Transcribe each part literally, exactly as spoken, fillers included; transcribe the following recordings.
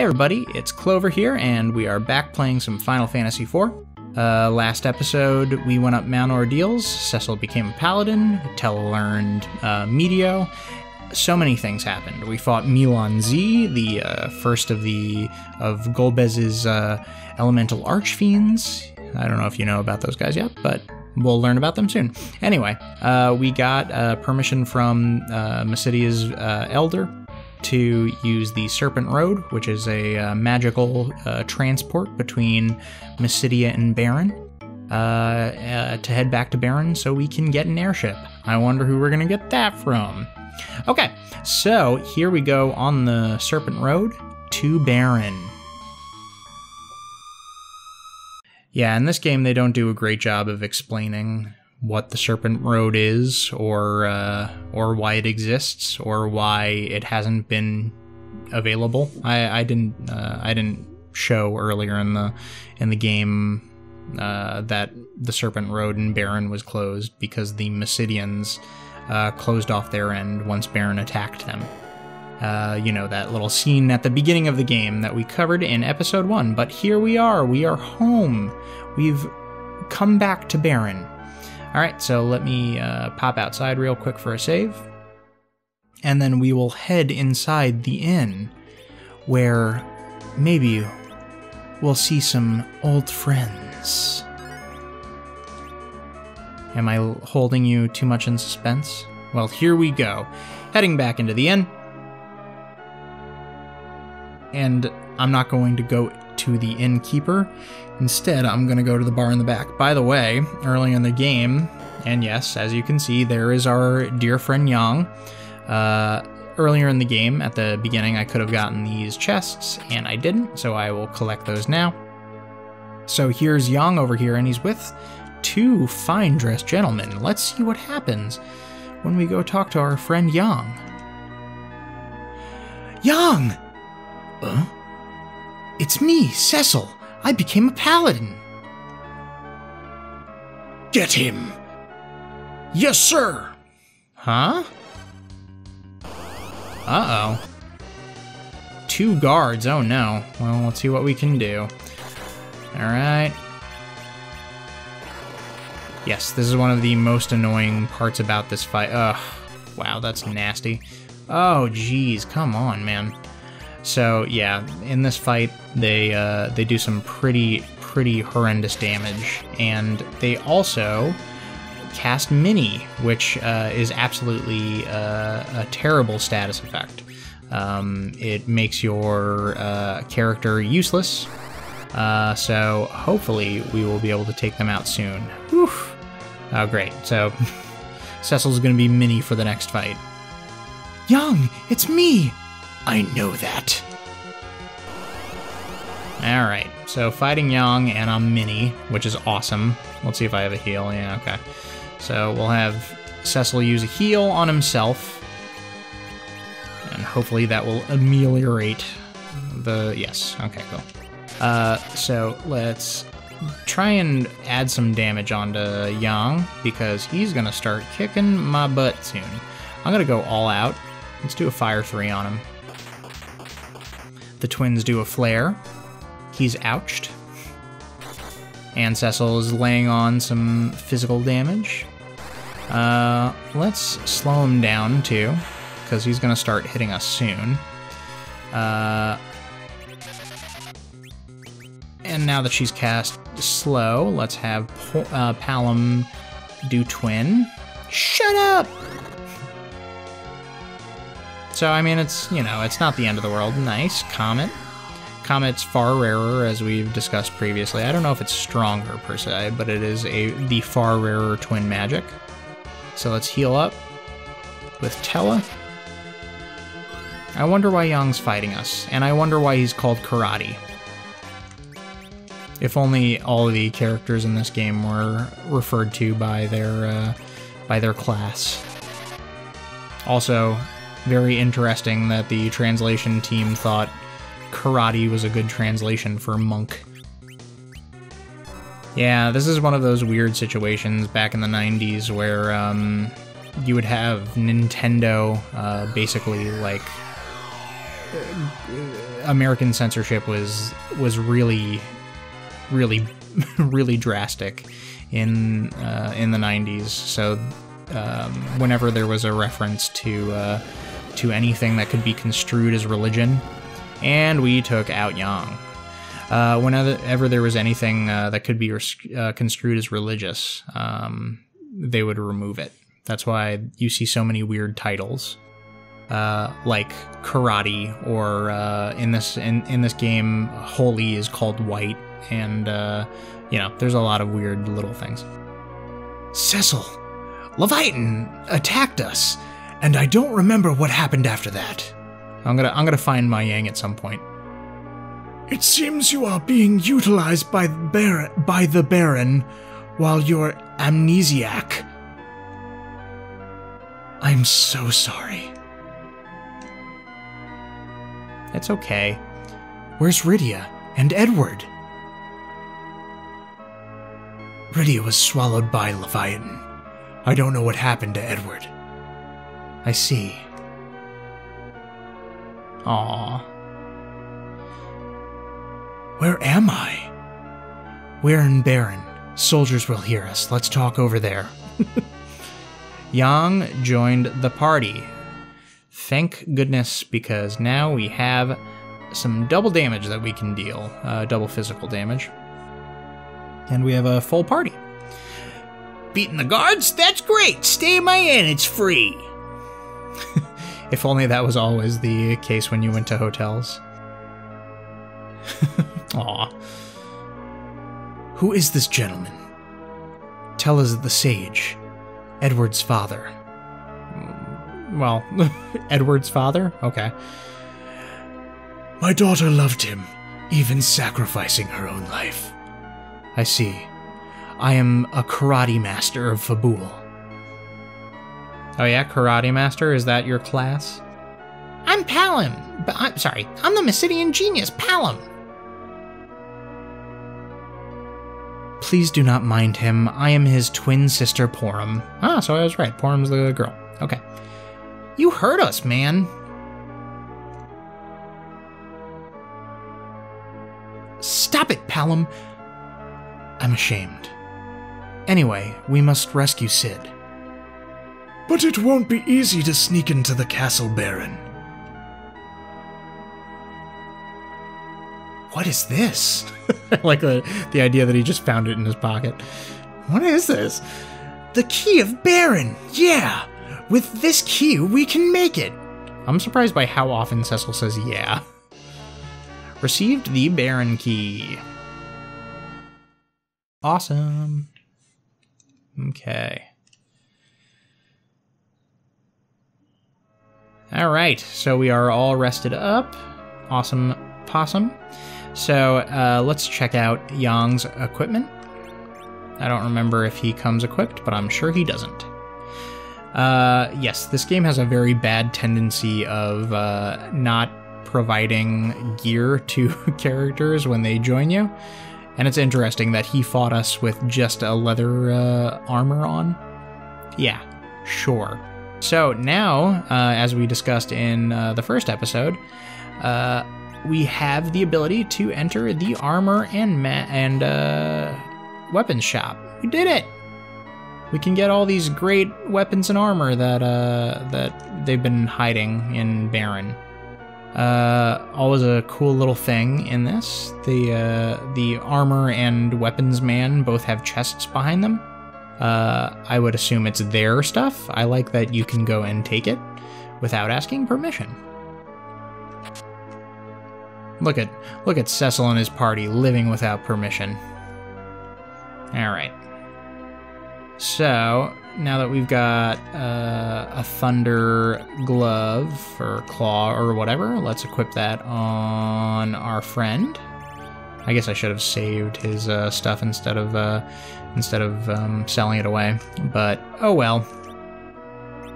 Hey everybody, it's Clover here, and we are back playing some Final Fantasy four. Uh, last episode, we went up Mount Ordeals, Cecil became a Paladin, Tellah learned uh, Medio. So many things happened. We fought Milan Z, the uh, first of the of Golbez's uh, elemental archfiends. I don't know if you know about those guys yet, but we'll learn about them soon. Anyway, uh, we got uh, permission from uh, Masidia's uh, elder to use the Serpent Road, which is a uh, magical uh, transport between Mysidia and Baron, uh, uh, to head back to Baron so we can get an airship. I wonder who we're gonna get that from. Okay, so here we go on the Serpent Road to Baron. Yeah, in this game they don't do a great job of explaining what the Serpent Road is, or uh, or why it exists, or why it hasn't been available. I, I didn't uh, I didn't show earlier in the in the game uh, that the Serpent Road in Baron was closed because the Mysidians uh, closed off their end once Baron attacked them. Uh, you know, that little scene at the beginning of the game that we covered in episode one. But here we are. We are home. We've come back to Baron. All right, so let me uh, pop outside real quick for a save, and then we will head inside the inn, where maybe we'll see some old friends. Am I holding you too much in suspense? Well, here we go, heading back into the inn, and I'm not going to go to the innkeeper. Instead, I'm going to go to the bar in the back. By the way, early in the game, and yes, as you can see, there is our dear friend Yang. Uh, earlier in the game, at the beginning, I could have gotten these chests, and I didn't, so I will collect those now. So here's Yang over here, and he's with two fine-dressed gentlemen. Let's see what happens when we go talk to our friend Yang. Yang! Huh? It's me, Cecil. I became a paladin. Get him. Yes, sir. Huh? Uh-oh. Two guards. Oh, no. Well, let's see what we can do. All right. Yes, this is one of the most annoying parts about this fight. Ugh. Wow, that's nasty. Oh, geez. Come on, man. So yeah, in this fight, they uh, they do some pretty, pretty horrendous damage. And they also cast Mini, which uh, is absolutely uh, a terrible status effect. Um, it makes your uh, character useless. Uh, so hopefully we will be able to take them out soon. Whew. Oh, great. So Cecil's going to be Mini for the next fight. Young, it's me! I know that. Alright, so fighting Yang, and I'm Mini, which is awesome. Let's see if I have a heal. Yeah, okay. So we'll have Cecil use a heal on himself. And hopefully that will ameliorate the... Yes, okay, cool. Uh, so let's try and add some damage onto Yang, because he's going to start kicking my butt soon. I'm going to go all out. Let's do a Fire three on him. The twins do a flare. He's ouched. And Cecil is laying on some physical damage. Uh, let's slow him down, too, because he's going to start hitting us soon. Uh, and now that she's cast slow, let's have po uh, Palom do twin. Shut up! So, I mean, it's, you know, it's not the end of the world. Nice. Comet. Comet's far rarer, as we've discussed previously. I don't know if it's stronger, per se, but it is a the far rarer twin magic. So let's heal up with Tellah. I wonder why Yang's fighting us, and I wonder why he's called Karate. If only all of the characters in this game were referred to by their, uh, by their class. Also... very interesting that the translation team thought karate was a good translation for monk. Yeah, this is one of those weird situations back in the nineties where um, you would have Nintendo uh, basically like American censorship was was really, really, really drastic in uh, in the nineties. So um, whenever there was a reference to uh, to anything that could be construed as religion, and we took out Yang. Uh, whenever there was anything uh, that could be uh, construed as religious, um, they would remove it. That's why you see so many weird titles, uh, like karate, or uh, in this in, in this game, holy is called white, and uh, you know, there's a lot of weird little things. Cecil, Leviathan attacked us, and I don't remember what happened after that. I'm gonna I'm gonna find my Yang at some point. It seems you are being utilized by Bar by the Baron, while you're amnesiac. I'm so sorry. It's okay. Where's Rydia and Edward? Rydia was swallowed by Leviathan. I don't know what happened to Edward. I see. Aww. Where am I? We're in Baron. Soldiers will hear us. Let's talk over there. Yang joined the party. Thank goodness, because now we have some double damage that we can deal. Uh, double physical damage. And we have a full party. Beating the guards? That's great! Stay in my inn, it's free! If only that was always the case when you went to hotels. Aw. Who is this gentleman? Tell us the sage. Edward's father. Well, Edward's father? Okay. My daughter loved him, even sacrificing her own life. I see. I am a karate master of Fabul. Oh yeah, karate master? Is that your class? I'm Palom. But I'm sorry, I'm the Mysidian genius, Palom. Please do not mind him. I am his twin sister, Porom. Ah, so I was right. Porum's the girl. Okay. You heard us, man. Stop it, Palom. I'm ashamed. Anyway, we must rescue Sid. But it won't be easy to sneak into the castle, Baron. What is this? Like the, the idea that he just found it in his pocket. What is this? The key of Baron! Yeah! With this key, we can make it! I'm surprised by how often Cecil says yeah. Received the Baron key. Awesome. Okay. Alright, so we are all rested up. Awesome possum. So uh, let's check out Yang's equipment. I don't remember if he comes equipped, but I'm sure he doesn't. Uh, yes, this game has a very bad tendency of uh, not providing gear to characters when they join you. And it's interesting that he fought us with just a leather uh, armor on. Yeah, sure. So now, uh, as we discussed in uh, the first episode, uh, we have the ability to enter the armor and ma and uh, weapons shop. We did it! We can get all these great weapons and armor that uh, that they've been hiding in Baron. Uh, always a cool little thing in this. The uh, the armor and weapons man both have chests behind them. Uh, I would assume it's their stuff. I like that you can go and take it without asking permission. Look at, look at Cecil and his party living without permission. Alright. So, now that we've got uh, a Thunder Glove or Claw or whatever, let's equip that on our friend. I guess I should have saved his uh, stuff instead of, uh, instead of um, selling it away, but oh well.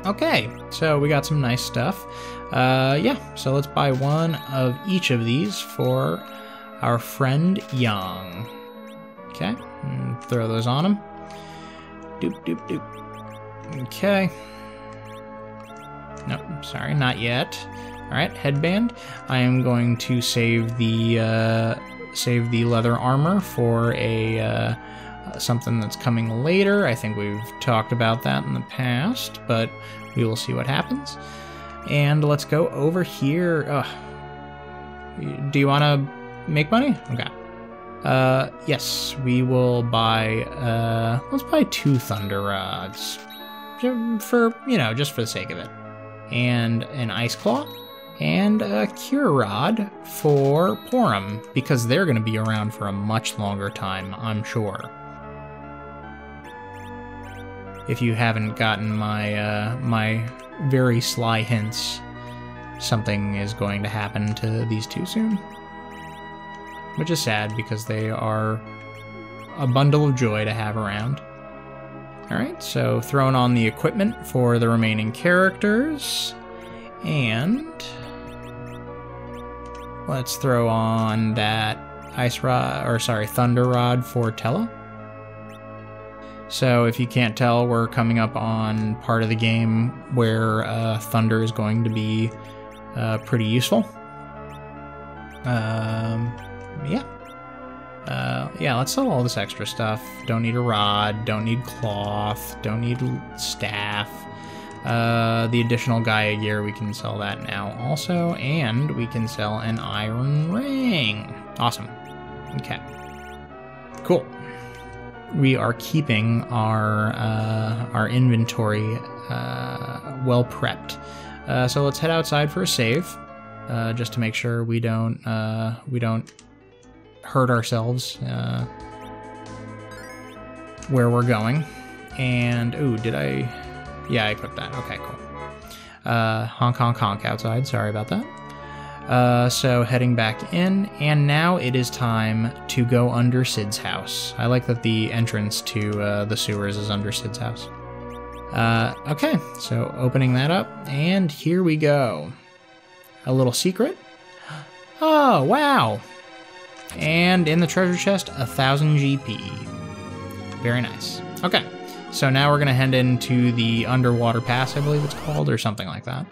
Okay, so we got some nice stuff. Uh, yeah, so let's buy one of each of these for our friend Yang. Okay, and throw those on him. Doop, doop, doop. Okay. Nope, sorry, not yet. Alright, headband. I am going to save the uh, save the leather armor for a uh, something that's coming later. I think we've talked about that in the past, but we will see what happens. And let's go over here. Ugh. Do you want to make money? Okay. Uh, yes, we will buy, uh, let's buy two Thunder Rods. For, you know, just for the sake of it. And an Ice Claw. And a Cure Rod for Porom, because they're going to be around for a much longer time, I'm sure. If you haven't gotten my, uh, my very sly hints, something is going to happen to these two soon. Which is sad, because they are a bundle of joy to have around. Alright, so thrown on the equipment for the remaining characters. And let's throw on that ice rod, or sorry, thunder rod for Tellah. So if you can't tell, we're coming up on part of the game where uh, thunder is going to be uh, pretty useful. Um... Yeah. Uh, yeah, let's sell all this extra stuff. Don't need a rod, don't need cloth, don't need staff. Uh, the additional Gaia gear, we can sell that now also, and we can sell an iron ring. Awesome. Okay. Cool. We are keeping our, uh, our inventory uh, well prepped. Uh, so let's head outside for a save. Uh, just to make sure we don't uh, we don't hurt ourselves uh, where we're going. And ooh, did I? Yeah, I equipped that. Okay, cool. Uh, honk, honk, honk outside. Sorry about that. Uh, so heading back in, and now it is time to go under Sid's house. I like that the entrance to uh, the sewers is under Sid's house. Uh, okay, so opening that up, and here we go. A little secret. Oh, wow. And in the treasure chest, a thousand G P. Very nice. Okay, so now we're gonna head into the underwater pass, I believe it's called, or something like that.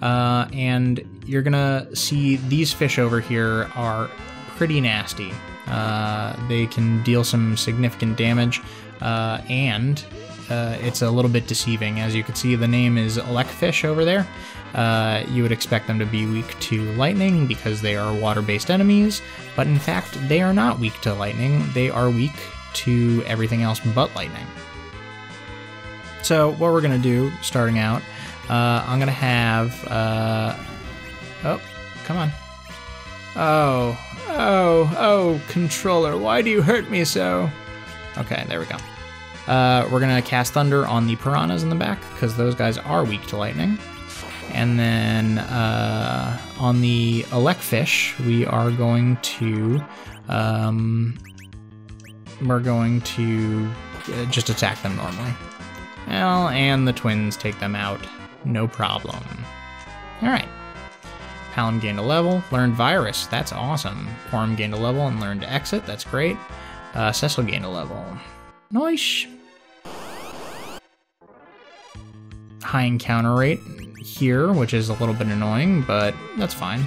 Uh, and you're gonna see these fish over here are pretty nasty. Uh, they can deal some significant damage, uh, and uh, it's a little bit deceiving. As you can see, the name is Elec Fish over there. Uh, you would expect them to be weak to lightning because they are water-based enemies, but in fact, they are not weak to lightning. They are weak to everything else but lightning. So what we're going to do, starting out, uh, I'm going to have... Uh, oh, come on. Oh, oh, oh, controller, why do you hurt me so? Okay, there we go. Uh, we're going to cast Thunder on the Piranhas in the back, because those guys are weak to lightning. And then uh, on the Elec Fish, we are going to um, we're going to just attack them normally. Well, and the twins take them out, no problem. All right. Palom gained a level, learned Virus. That's awesome. Porom gained a level and learned Exit. That's great. Uh, Cecil gained a level. Nice. High encounter rate here, which is a little bit annoying, but that's fine.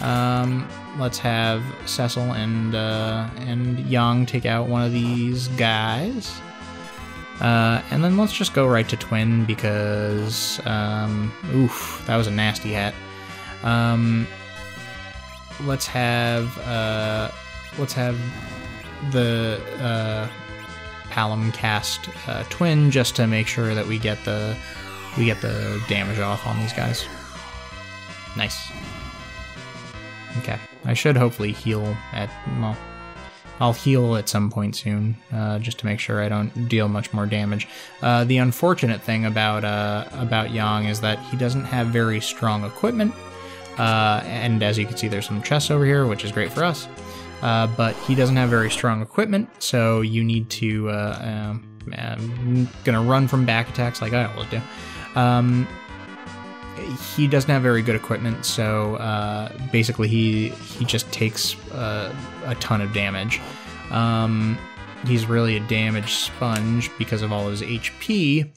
Um, let's have Cecil and uh, and Yang take out one of these guys, uh, and then let's just go right to Twin because um, oof, that was a nasty hat. Um, let's have uh, let's have the uh, Palom cast uh, Twin just to make sure that we get the. We get the damage off on these guys. Nice. Okay. I should hopefully heal at... Well, I'll heal at some point soon, uh, just to make sure I don't deal much more damage. Uh, the unfortunate thing about uh, about Yang is that he doesn't have very strong equipment. Uh, and as you can see, there's some chests over here, which is great for us. Uh, but he doesn't have very strong equipment, so you need to... Uh, um, I'm gonna run from back attacks like I always do. Um, he doesn't have very good equipment, so uh, basically he he just takes uh, a ton of damage. Um, he's really a damage sponge because of all his H P,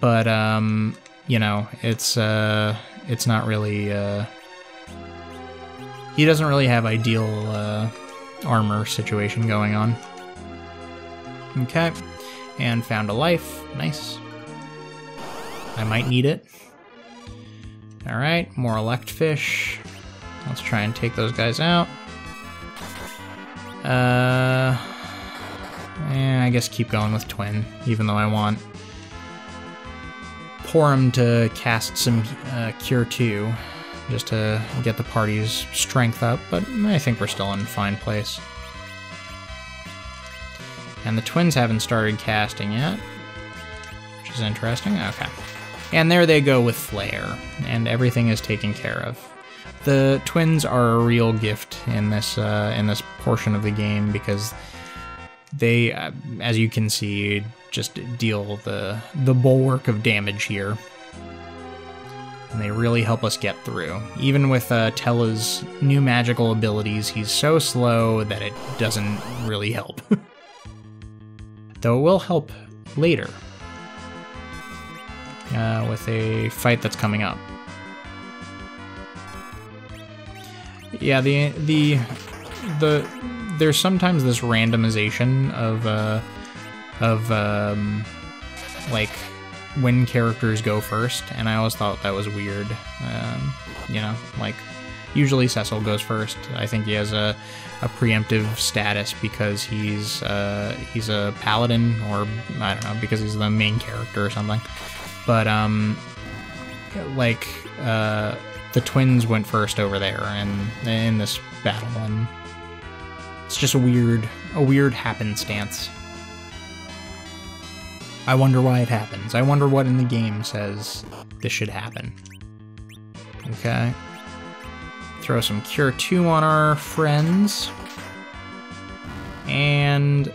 but um, you know, it's uh, it's not really, uh, he doesn't really have ideal uh, armor situation going on. Okay, and found a life, nice. I might need it. All right, more Elec Fish. Let's try and take those guys out. Uh, eh, I guess keep going with Twin, even though I want Porom to cast some uh, Cure two, just to get the party's strength up, but I think we're still in fine place. And the Twins haven't started casting yet, which is interesting. Okay. And there they go with Flare, and everything is taken care of. The Twins are a real gift in this uh, in this portion of the game because they, uh, as you can see, just deal the the bulwark of damage here, and they really help us get through. Even with uh, Tellah's new magical abilities, he's so slow that it doesn't really help, though it will help later. Uh, with a fight that's coming up. Yeah, the the the there's sometimes this randomization of uh, of um, like when characters go first, and I always thought that was weird. Um, you know, like usually Cecil goes first. I think he has a a preemptive status because he's uh, he's a paladin, or I don't know, because he's the main character or something. But, um, like, uh, the Twins went first over there and in this battle, and it's just a weird, a weird happenstance. I wonder why it happens. I wonder what in the game says this should happen. Okay. Throw some Cure two on our friends. And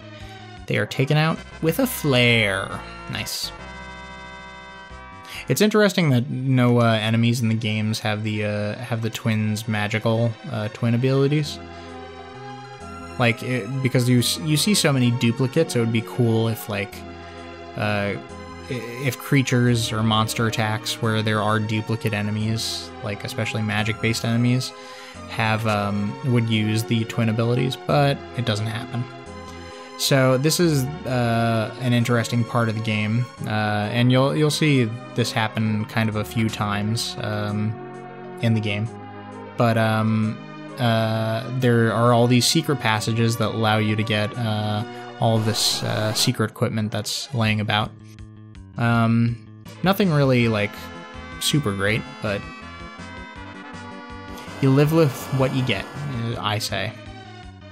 they are taken out with a Flare. Nice. It's interesting that no uh, enemies in the games have the uh, have the Twins' magical uh, twin abilities. Like, it, because you you see so many duplicates, it would be cool if like uh, if creatures or monster attacks where there are duplicate enemies, like especially magic-based enemies, have um, would use the twin abilities, but it doesn't happen. So this is uh, an interesting part of the game, uh, and you'll you'll see this happen kind of a few times um, in the game. But um, uh, there are all these secret passages that allow you to get uh, all of this uh, secret equipment that's laying about. Um, nothing really like super great, but you live with what you get, I say.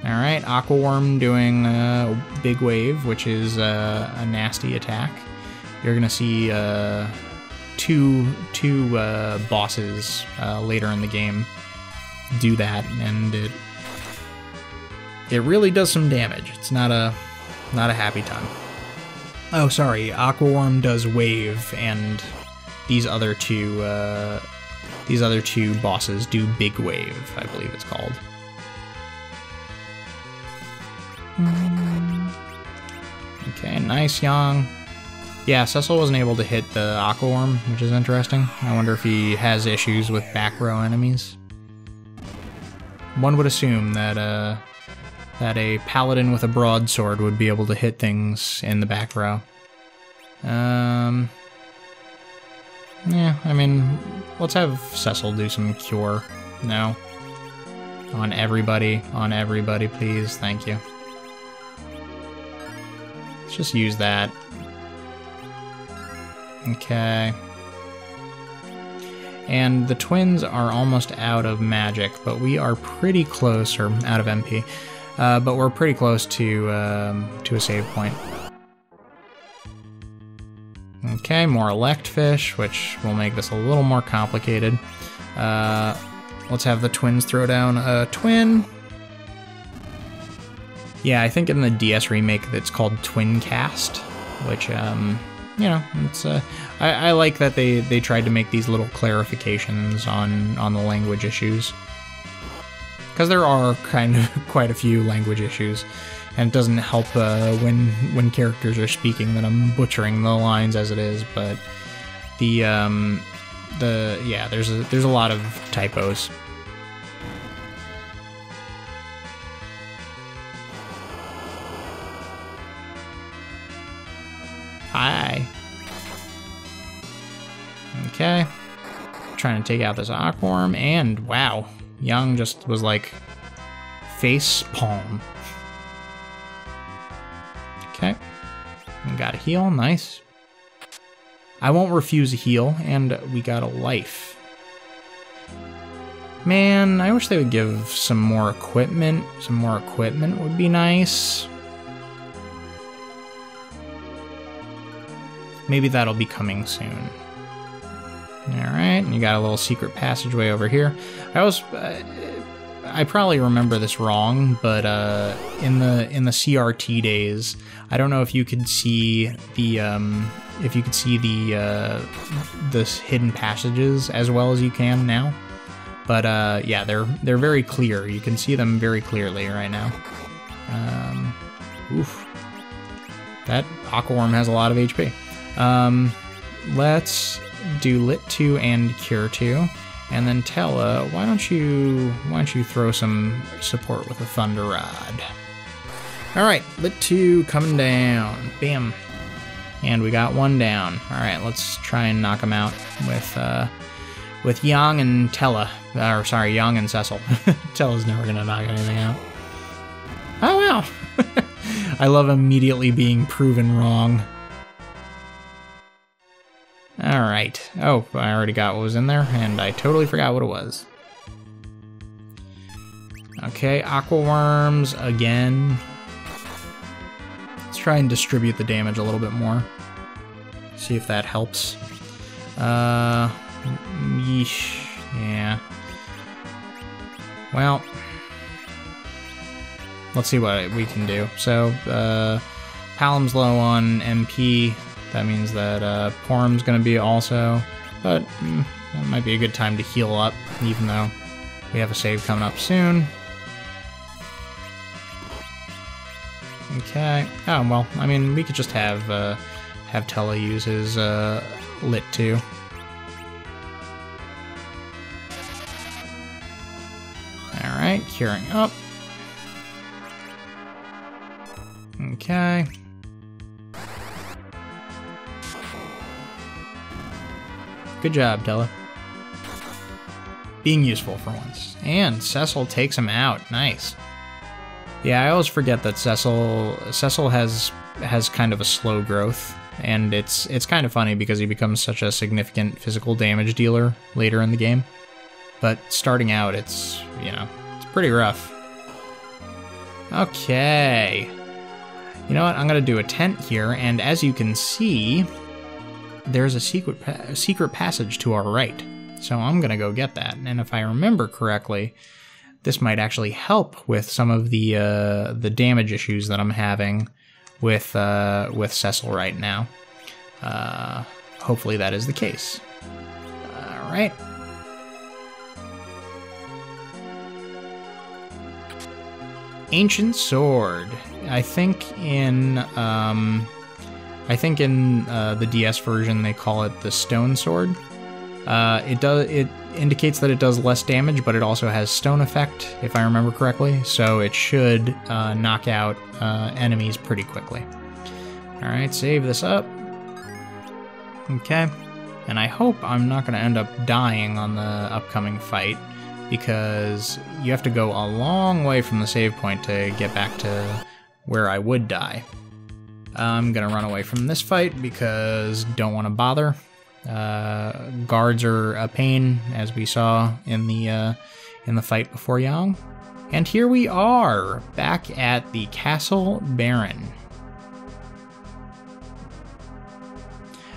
All right, Aqua Worm doing a uh, big wave, which is uh, a nasty attack. You're gonna see uh, two two uh, bosses uh, later in the game do that, and it it really does some damage. It's not a not a happy time. Oh, sorry, Aqua Worm does wave, and these other two uh, these other two bosses do big wave, I believe it's called. Okay, nice, Yang. Yeah, Cecil wasn't able to hit the Aqua Worm, which is interesting. I wonder if he has issues with back row enemies. One would assume that uh, that a paladin with a broadsword would be able to hit things in the back row. Um, yeah, I mean, let's have Cecil do some cure now. On everybody, on everybody, please, thank you. Just use that. Okay. And the Twins are almost out of magic, but we are pretty close, or out of M P, uh, but we're pretty close to um, to a save point. Okay, more Elec Fish, which will make this a little more complicated. Uh, let's have the Twins throw down a Twin. Yeah, I think in the D S remake that's called Twin Cast, which, um, you know, it's. Uh, I, I like that they, they tried to make these little clarifications on, on the language issues. Because there are kind of quite a few language issues, and it doesn't help uh, when, when characters are speaking that I'm butchering the lines as it is, but the, um, the yeah, there's a there's a lot of typos. Hi. Okay. Trying to take out this Aqua Worm, and wow, Yang just was like face palm. Okay. Got a heal, nice. I won't refuse a heal, and we got a life. Man, I wish they would give some more equipment. Some more equipment would be nice. Maybe that'll be coming soon. Alright, and you got a little secret passageway over here. I was... Uh, I probably remember this wrong, but uh, in the in the C R T days, I don't know if you could see the um, if you could see the uh, the hidden passages as well as you can now. But uh, yeah, they're they're very clear. You can see them very clearly right now. Um, oof, that Aqua Worm has a lot of H P. Um, let's do Lit two and Cure two. And then Tellah, why don't you why don't you throw some support with a Thunder Rod? All right, Lit two coming down, bam, and we got one down. All right, let's try and knock him out with uh, with Yang and Tellah, or sorry, Yang and Cecil. Tella's never gonna knock anything out. Oh wow! I love immediately being proven wrong. All right. Oh, I already got what was in there, and I totally forgot what it was. Okay, Aqua Worms again. Let's try and distribute the damage a little bit more. See if that helps. Uh, yeesh. Yeah. Well, let's see what we can do. So, uh, Palom's low on M P. That means that uh, Porum's going to be also, but mm, that might be a good time to heal up, even though we have a save coming up soon. Okay. Oh well. I mean, we could just have uh, have Tellah use his uh, Lit too. All right, curing up. Okay. Good job, Tellah. Being useful for once. And Cecil takes him out. Nice. Yeah, I always forget that Cecil Cecil has has kind of a slow growth, and it's it's kind of funny because he becomes such a significant physical damage dealer later in the game. But starting out, it's, you know, it's pretty rough. Okay. You know what? I'm going to do a tent here, and as you can see, there's a secret pa secret passage to our right, so I'm gonna go get that. And if I remember correctly, this might actually help with some of the uh, the damage issues that I'm having with uh, with Cecil right now. Uh, hopefully that is the case. All right. Ancient Sword. I think in. Um, I think in uh, the D S version they call it the Stone Sword. Uh, it does it indicates that it does less damage, but it also has stone effect, if I remember correctly. So it should uh, knock out uh, enemies pretty quickly. All right, save this up. Okay, and I hope I'm not going to end up dying on the upcoming fight, because you have to go a long way from the save point to get back to where I would die. I'm gonna run away from this fight because don't want to bother. Uh, guards are a pain, as we saw in the uh, in the fight before Yang. And here we are, back at the Castle Baron.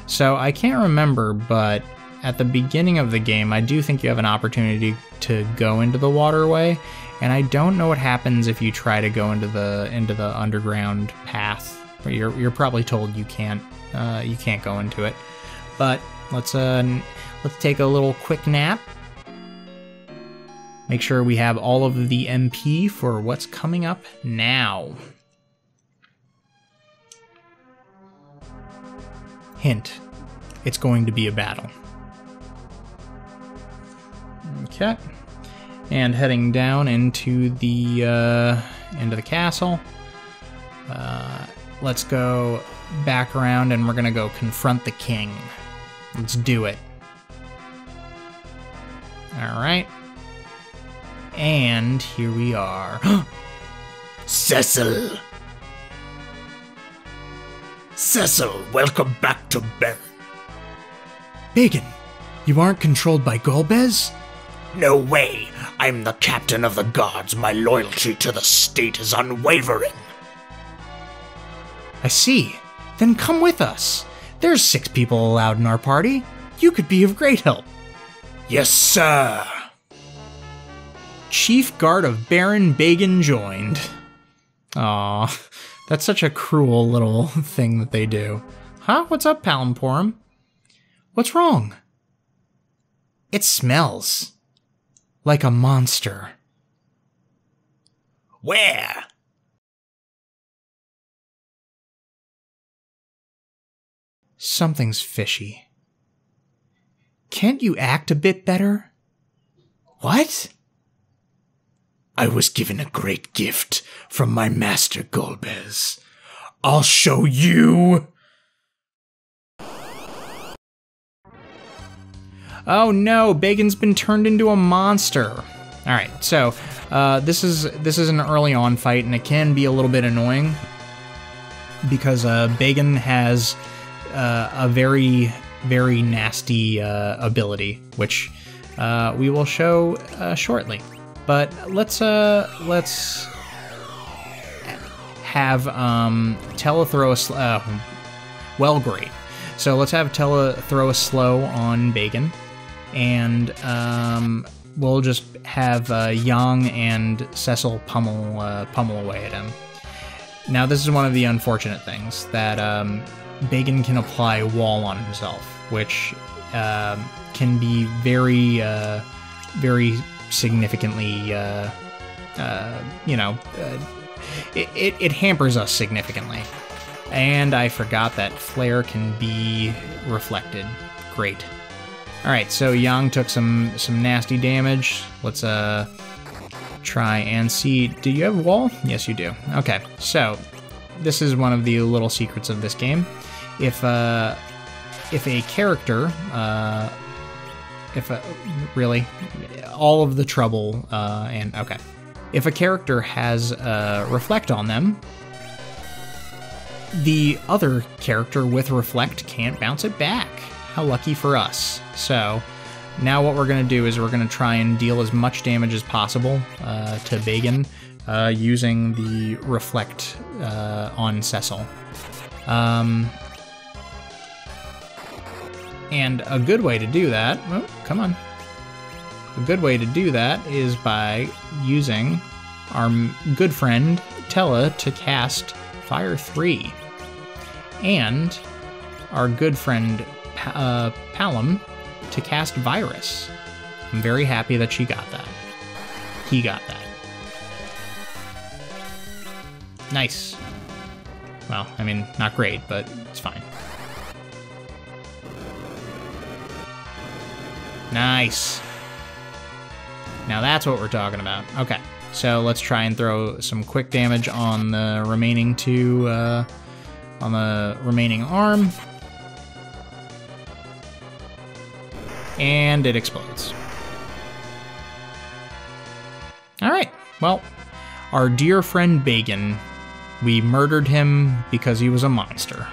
So I can't remember, but at the beginning of the game, I do think you have an opportunity to go into the waterway, and I don't know what happens if you try to go into the into the underground path. You're, you're probably told you can't uh, you can't go into it, but let's uh, let's take a little quick nap. Make sure we have all of the M P for what's coming up now. Hint: it's going to be a battle. Okay. And heading down into the uh, into the castle. Uh, let's go back around and we're gonna go confront the king. Let's do it. Alright. And here we are. Cecil! Cecil, welcome back to Baron. Baigan, you aren't controlled by Golbez? No way. I'm the captain of the guards. My loyalty to the state is unwavering. I see. Then come with us. There's six people allowed in our party. You could be of great help. Yes, sir. Chief Guard of Baron Baigan joined. Aw, that's such a cruel little thing that they do. Huh? What's up, Palom, Porom? What's wrong? It smells. Like a monster. Where? Something's fishy. Can't you act a bit better? What? I was given a great gift from my master Golbez. I'll show you! Oh no, Baigan's been turned into a monster. Alright, so uh, this is this is an early on fight and it can be a little bit annoying because uh, Baigan has uh, a very, very nasty uh, ability, which uh, we will show uh, shortly. But let's uh, let's have um, Tellah throw a sl uh, well great. So let's have Tellah throw a slow on Baigan, and um, we'll just have uh, Yang and Cecil pummel uh, pummel away at him. Now this is one of the unfortunate things that um, Baigan can apply wall on himself, which uh, can be very uh, very significantly, uh, uh, you know, uh, it, it, it hampers us significantly. And I forgot that flare can be reflected. Great. All right, so Yang took some some nasty damage. Let's uh try and see. Do you have wall? Yes, you do. Okay, so this is one of the little secrets of this game. If uh if a character uh. If a, really, all of the trouble uh, and okay, if a character has uh, reflect on them, the other character with reflect can't bounce it back. How lucky for us! So now what we're gonna do is we're gonna try and deal as much damage as possible uh, to Baigan uh, using the reflect uh, on Cecil. Um, And a good way to do that, oh, come on. A good way to do that is by using our good friend Tellah to cast Fire three. And our good friend uh, Palom to cast Virus. I'm very happy that she got that. He got that. Nice. Well, I mean, not great, but it's fine. Nice. Now that's what we're talking about. Okay, so let's try and throw some quick damage on the remaining two, uh, on the remaining arm. And it explodes. All right, well, our dear friend Baigan, we murdered him because he was a monster.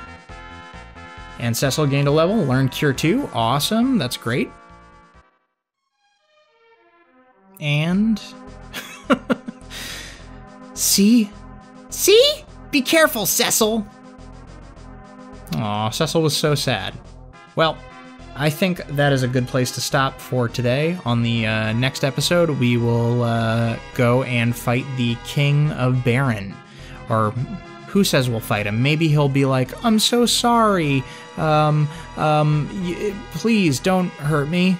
And Cecil gained a level, learned Cure two, awesome, that's great. And see, see, be careful, Cecil. Aw, Cecil was so sad. Well, I think that is a good place to stop for today. On the uh, next episode, we will uh, go and fight the King of Baron, or who says we'll fight him? Maybe he'll be like, "I'm so sorry. Um, um, y please don't hurt me."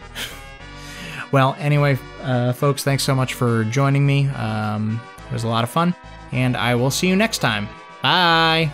Well, anyway, uh, folks, thanks so much for joining me. Um, it was a lot of fun, and I will see you next time. Bye!